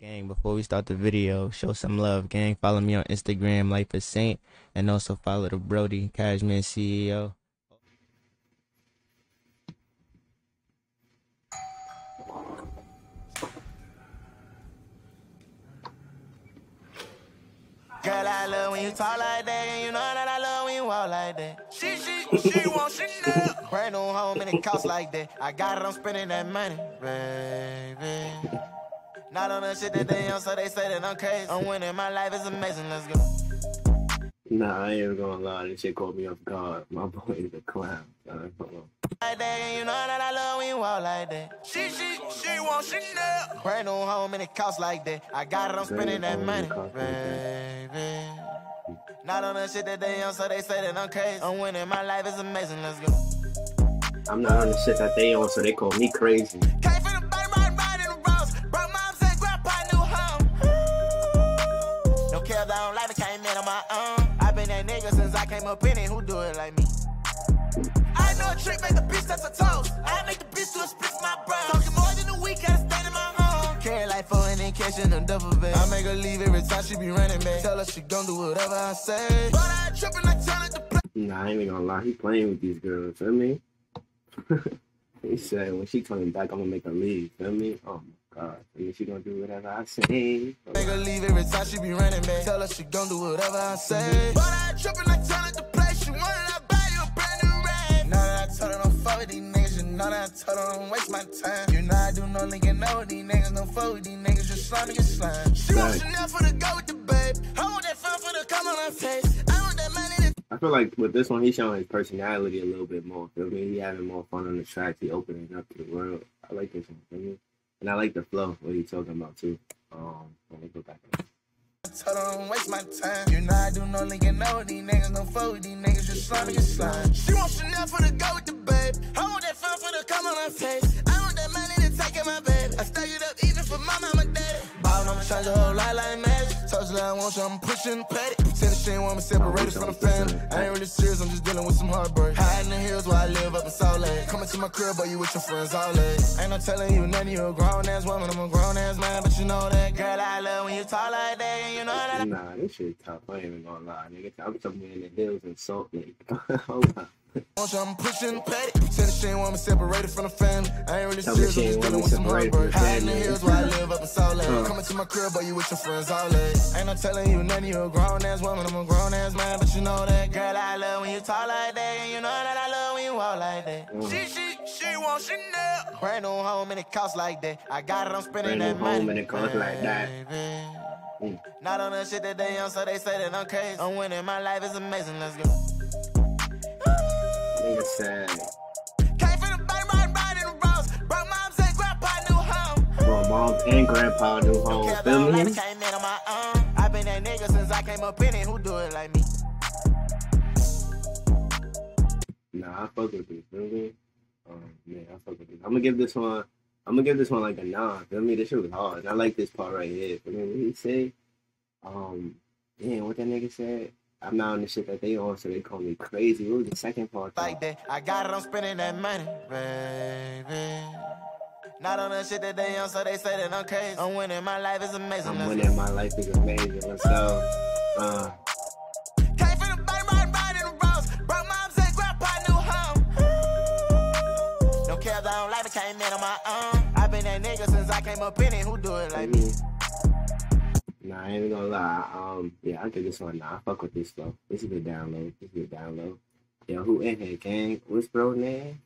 Gang, before we start the video, show some love, gang. Follow me on Instagram, Life is Saint, and also follow the Brody, Cashman CEO. Girl, I love when you talk like that, and you know that I love when you walk like that. She won't, she know. Brand new home and it costs like that. I got it, I'm spending that money, baby. Not on the shit that they on, so they say that I'm crazy. I'm winning, my life is amazing, let's go. Nah, I ain't gonna lie, this shit caught me off guard. My boy is a clown. Like that, you know that I love when you walk like that. She won't, she know. Brand new home and it costs like that. I got it, I'm spending that money, baby. Not on the shit that they on, so they say that I'm crazy. I'm winning, my life is amazing, let's go. I'm not on the shit that they on, so they call me crazy. Came up in it, who do it like me? I know a trick, make the bitch touch her toes. I make the bitch do a split my brows. Talking more than a week, gotta stand in my own. Carry like four and then cash in them duffel bag. I make her leave every time she be running back. Tell her she gon' do whatever I say. But I trippin' like telling the play. Nah, I ain't gonna lie, he playing with these girls, feel me? He said, when she coming back, I'm gonna make her leave, feel me? Oh my god, yeah, she gonna do whatever I say. Make her leave every time she be running back. Tell her she gon' do whatever I say. But I trippin' like I don't waste my time. You know I do no linking over these niggas, no fuck with these niggas, just slime and get slime. She wants Chanel for the go with the babe. I want that fun for the come on her face. I want that money. I feel like with this one, he's showing his personality a little bit more. Feel me? He having more fun on the tracks. He opening up to the world. I like this one, feel me? And I like the flow. What he talking about too? Let me go back. I don't waste my time. You know I do no linking over these niggas, no fuck with these niggas, just slime and get slime. She wants Chanel for the go with the babe. I want that fun for the come on her face. I want that money to take care of my baby. I stack it up even for my mama daddy. Bob, I'ma change the whole life like magic. Touch line once, I'm pushing petty. Pretend she ain't want me separated from the family. I ain't really serious, I'm just dealing with some heartbreak. Hide in the hills where I live up in Salt Lake. Coming to my crib, but you with your friends all day. Ain't no telling you nothing, you a grown-ass woman, I'm a grown-ass man, but you know that. Girl, I love when you talk like that, and you know that. Nah, this shit tough, I ain't even gonna lie, nigga. I'm somewhere in the hills in Salt Lake. Hold on. I'm pushing petty. Pretend she ain't want me separated from the family. I ain't really serious, I'm just dealing with some heartbreak. Hide in the hills where I live up in Salt Lake. Coming to my crib, but you with your friends all day. Ain't no telling you nothing, you a grown-ass woman, I'm a grown-ass man, but you know that. Girl, I love when you talk like that, and you know that I love when you walk like that. She wants Chanel. Brand new home and it costs like that. I got it, I'm spending that money. Brand new home and it costs like that. Not on the shit that they on, so they say that I'm crazy. I'm winning, my life is amazing, let's go. Nigga said came from the bottom, riding the roads. Bro, mom said grandpa new home. Bro, mom and grandpa new home. Feel me? I've been that nigga since I came up in it. Who do it like me? Nah, I fuck with this, feel me? Man, I fuck with this. I'm gonna give this one like a 9, feel me? This shit was hard. And I like this part right here. Feel me? What he say? Damn, what that nigga said? I'm not on the shit that they on, so they call me crazy. What was the second part? Like that, I got it, I'm spending that money, baby. Not on the shit that they on, so they say that I'm crazy. I'm winning, my life is amazing. I'm winning, my life is amazing. Let's go. Came from the bottom, riding the roads. Bro, mom said grandpa new home. Don't care if I don't like it, came in on my own. I've been that nigga since I came up in it. Who do it like me? Nah, I ain't even gonna lie. Yeah, I give this one. Nah, I fuck with this though. This is a download. Yo, who in here, gang? What's bro name?